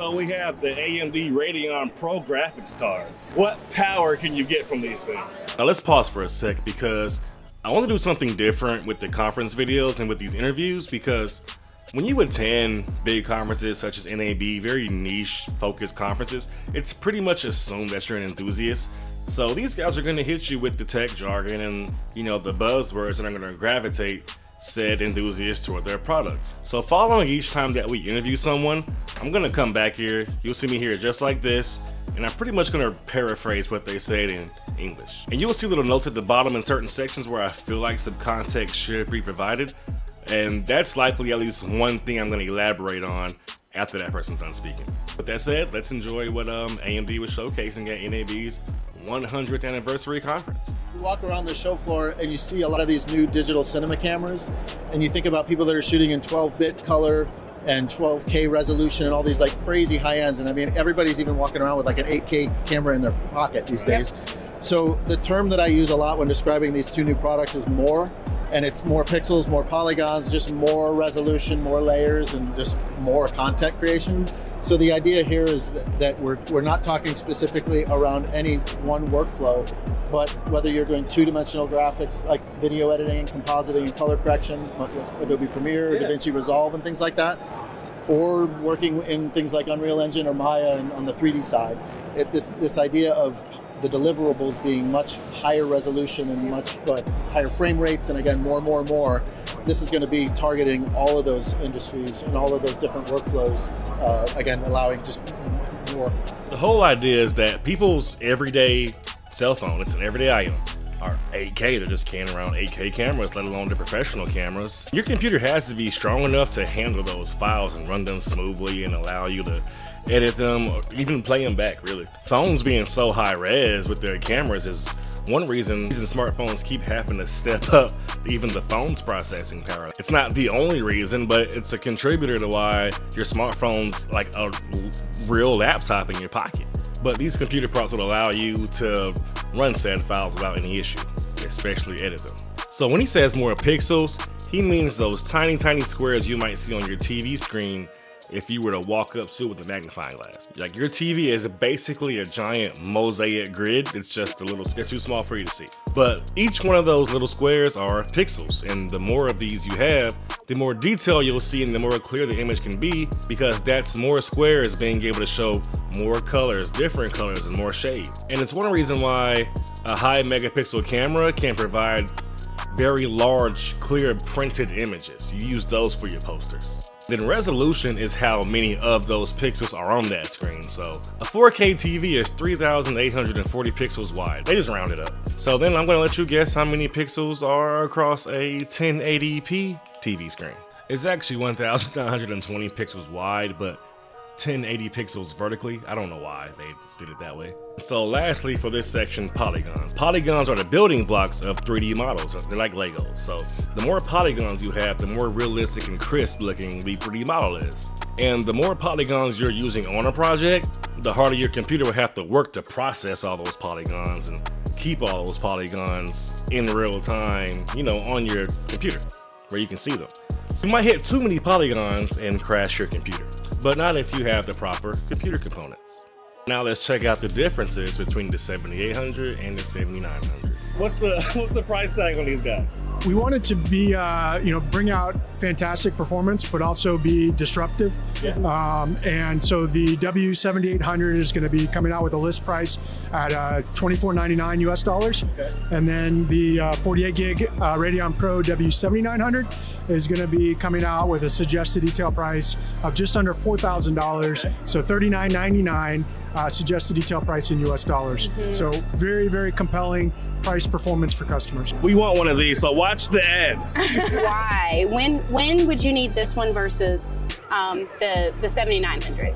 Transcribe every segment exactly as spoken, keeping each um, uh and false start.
So we have the A M D Radeon Pro graphics cards. What power can you get from these things? Now let's pause for a sec because I want to do something different with the conference videos and with these interviews, because when you attend big conferences such as N A B, very niche focused conferences, it's pretty much assumed that you're an enthusiast. So these guys are going to hit you with the tech jargon and, you know, the buzzwords, and I'm going to gravitate said enthusiasts toward their product. So following each time that we interview someone, I'm going to come back here. You'll see me here just like this, and I'm pretty much going to paraphrase what they said in English. And you'll see little notes at the bottom in certain sections where I feel like some context should be provided. And that's likely at least one thing I'm going to elaborate on after that person's done speaking. With that said, let's enjoy what um, A M D was showcasing at N A B's one hundredth anniversary conference. You walk around the show floor and you see a lot of these new digital cinema cameras, and you think about people that are shooting in twelve bit color and twelve K resolution and all these like crazy high ends. And I mean, everybody's even walking around with like an eight K camera in their pocket these days. Yep. So the term that I use a lot when describing these two new products is more, and it's more pixels, more polygons, just more resolution, more layers, and just more content creation. So the idea here is that, that we're, we're not talking specifically around any one workflow, but whether you're doing two-dimensional graphics like video editing, compositing, and color correction, like Adobe Premiere, yeah. DaVinci Resolve, and things like that, or working in things like Unreal Engine or Maya and on the three D side, it, this, this idea of the deliverables being much higher resolution and much but higher frame rates, and again, more, more, more. This is going to be targeting all of those industries and all of those different workflows, uh, again, allowing just more. The whole idea is that people's everyday cell phone, it's an everyday item, are eight K. They're just carrying around eight K cameras, let alone the professional cameras. Your computer has to be strong enough to handle those files and run them smoothly and allow you to edit them or even play them back, really. Phones being so high res with their cameras is one reason reason smartphones keep having to step up even the phone's processing power. It's not the only reason, but it's a contributor to why your smartphone's like a real laptop in your pocket. But these computer props would allow you to run said files without any issue, especially edit them. So when he says more pixels, he means those tiny, tiny squares you might see on your T V screen if you were to walk up to it with a magnifying glass. Like, your T V is basically a giant mosaic grid. It's just a little, they're too small for you to see. But each one of those little squares are pixels, and the more of these you have, the more detail you'll see and the more clear the image can be, because that's more squares being able to show more colors, different colors, and more shades. And it's one reason why a high megapixel camera can provide very large, clear printed images. You use those for your posters. Then resolution is how many of those pixels are on that screen. So a four K T V is three thousand eight hundred forty pixels wide. They just round it up. So then I'm gonna let you guess how many pixels are across a ten eighty P T V screen. It's actually one thousand nine hundred twenty pixels wide, but ten eighty pixels vertically. I don't know why they did it that way. So lastly for this section, polygons. Polygons are the building blocks of three D models. They're like Legos. So the more polygons you have, the more realistic and crisp looking the three D model is. And the more polygons you're using on a project, the harder your computer will have to work to process all those polygons and keep all those polygons in real time, you know, on your computer where you can see them. So you might hit too many polygons and crash your computer, but not if you have the proper computer components. Now let's check out the differences between the seventy-eight hundred and the seventy-nine hundred. What's the what's the price tag on these guys? We wanted to be, uh, you know, bring out fantastic performance, but also be disruptive. Yeah. Um, and so the W seventy-eight hundred is going to be coming out with a list price at uh, twenty-four ninety-nine U S dollars, okay. And then the uh, forty-eight gig uh, Radeon Pro W seventy-nine hundred is going to be coming out with a suggested detail price of just under four thousand dollars, okay. So thirty-nine ninety-nine uh, suggested detail price in U S dollars. Mm-hmm. So very, very compelling price performance for customers. We want one of these, so watch the ads. Why? When when would you need this one versus um, the, the seventy-nine hundred?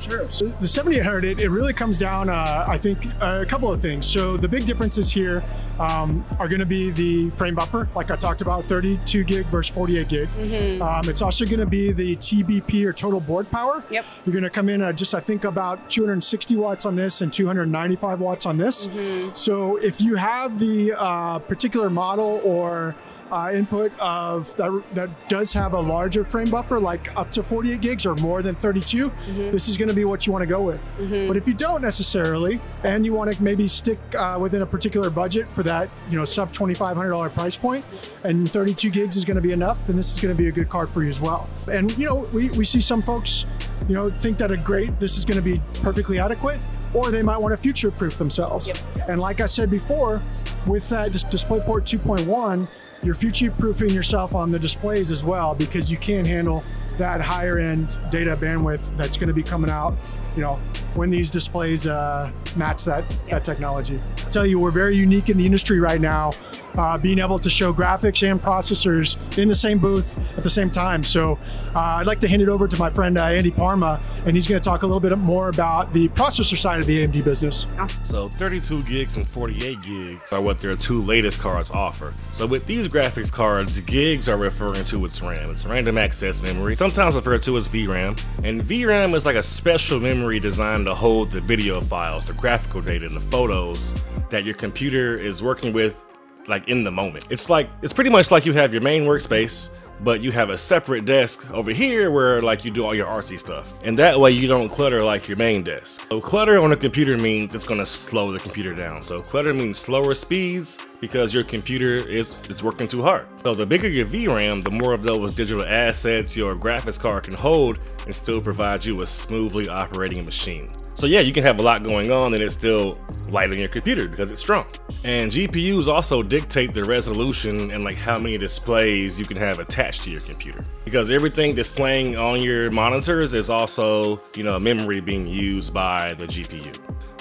Sure. So the seventy-eight hundred, it, it really comes down, uh, I think, uh, a couple of things. So the big differences here um, are going to be the frame buffer, like I talked about, thirty-two gig versus forty-eight gig. Mm-hmm. um, it's also going to be the T B P, or total board power. Yep. You're going to come in at just, I think, about two hundred sixty watts on this and two hundred ninety-five watts on this. Mm-hmm. So if you have the uh, particular model or uh, input of that, that does have a larger frame buffer, like up to forty-eight gigs or more than thirty-two, mm-hmm. this is going to be what you want to go with. Mm-hmm. But if you don't necessarily, and you want to maybe stick uh, within a particular budget for that, you know, sub twenty-five hundred dollar price point, and thirty-two gigs is going to be enough, then this is going to be a good card for you as well. And you know, we, we see some folks, you know, think that a great, this is going to be perfectly adequate, or they might want to future-proof themselves. Yep. And like I said before, with that DisplayPort two point one, you're future-proofing yourself on the displays as well, because you can handle that higher-end data bandwidth that's going to be coming out, you know, when these displays uh, match that, yep. that technology. I'll tell you, we're very unique in the industry right now, uh, being able to show graphics and processors in the same booth at the same time. So uh, I'd like to hand it over to my friend uh, Andy Parma, and he's going to talk a little bit more about the processor side of the A M D business. So thirty-two gigs and forty-eight gigs are what their two latest cards offer. So with these graphics cards, gigs are referring to its RAM. It's random access memory, sometimes referred to as V RAM. And V RAM is like a special memory designed to hold the video files, the graphical data, and the photos that your computer is working with, like in the moment. It's like, it's pretty much like you have your main workspace, but you have a separate desk over here where like you do all your artsy stuff. And that way you don't clutter like your main desk. So clutter on a computer means it's gonna slow the computer down. So clutter means slower speeds because your computer is it's working too hard. So the bigger your V RAM, the more of those digital assets your graphics card can hold and still provide you a smoothly operating machine. So yeah, you can have a lot going on and it's still light on your computer because it's strong. And G P Us also dictate the resolution and like how many displays you can have attached to your computer, because everything displaying on your monitors is also, you know, memory being used by the G P U.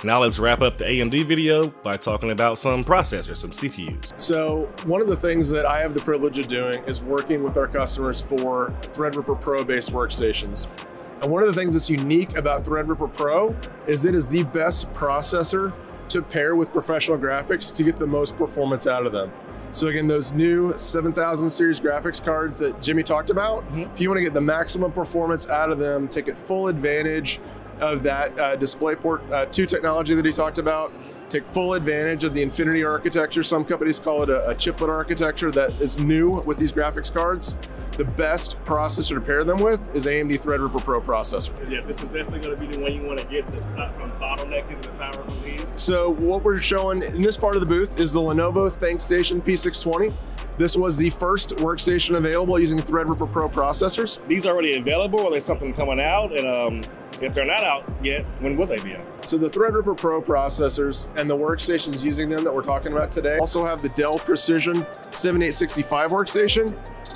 Now let's wrap up the A M D video by talking about some processors, some C P Us. So one of the things that I have the privilege of doing is working with our customers for Threadripper Pro based workstations. And one of the things that's unique about Threadripper Pro is it is the best processor to pair with professional graphics to get the most performance out of them. So again, those new seven thousand series graphics cards that Jimmy talked about, mm-hmm. if you want to get the maximum performance out of them, take it full advantage of that uh, DisplayPort uh, two technology that he talked about, take full advantage of the Infinity architecture. Some companies call it a, a chiplet architecture that is new with these graphics cards. The best processor to pair them with is A M D Threadripper Pro processor. Yeah, this is definitely going to be the one you want to get that's not from bottlenecking the power from these. So what we're showing in this part of the booth is the Lenovo ThinkStation P six twenty. This was the first workstation available using Threadripper Pro processors. These are already available, or there's something coming out, and um, if they're not out yet, when will they be out? So the Threadripper Pro processors and the workstations using them that we're talking about today also have the Dell Precision seventy-eight sixty-five workstation,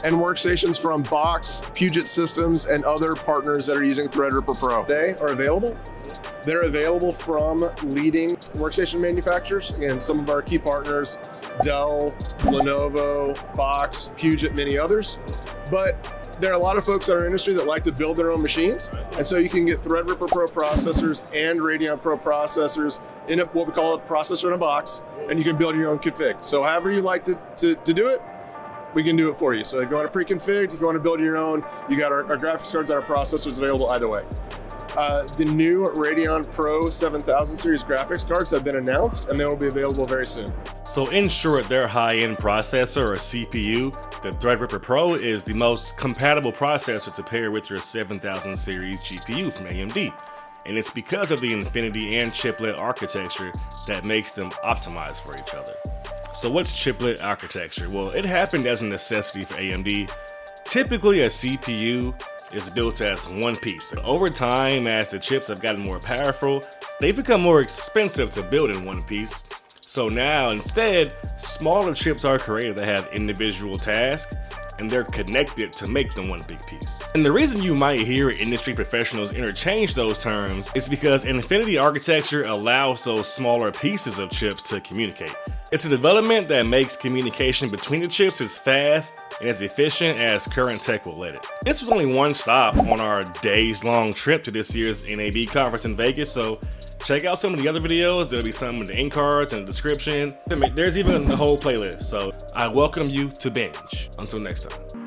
and workstations from Box, Puget Systems, and other partners that are using Threadripper Pro. They are available. They're available from leading workstation manufacturers. Again, some of our key partners, Dell, Lenovo, Box, Puget, many others. But there are a lot of folks in our industry that like to build their own machines. And so you can get Threadripper Pro processors and Radeon Pro processors in a, what we call a processor in a box, and you can build your own config. So however you like to, to, to do it, we can do it for you. So if you want to pre-config, if you want to build your own, you got our, our graphics cards and our processors available either way. Uh, the new Radeon Pro seven thousand series graphics cards have been announced, and they will be available very soon. So in short, their high-end processor or C P U, the Threadripper Pro, is the most compatible processor to pair with your seven thousand series G P U from A M D. And it's because of the Infinity and chiplet architecture that makes them optimized for each other. So what's chiplet architecture? Well, it happened as a necessity for A M D. Typically a C P U is built as one piece. And over time, as the chips have gotten more powerful, they've become more expensive to build in one piece. So now instead, smaller chips are created that have individual tasks, and they're connected to make them one big piece. And the reason you might hear industry professionals interchange those terms is because Infinity architecture allows those smaller pieces of chips to communicate. It's a development that makes communication between the chips as fast and as efficient as current tech will let it. This was only one stop on our days-long trip to this year's N A B conference in Vegas, so check out some of the other videos. There'll be some in the end cards and the description. There's even a whole playlist. So I welcome you to binge. Until next time.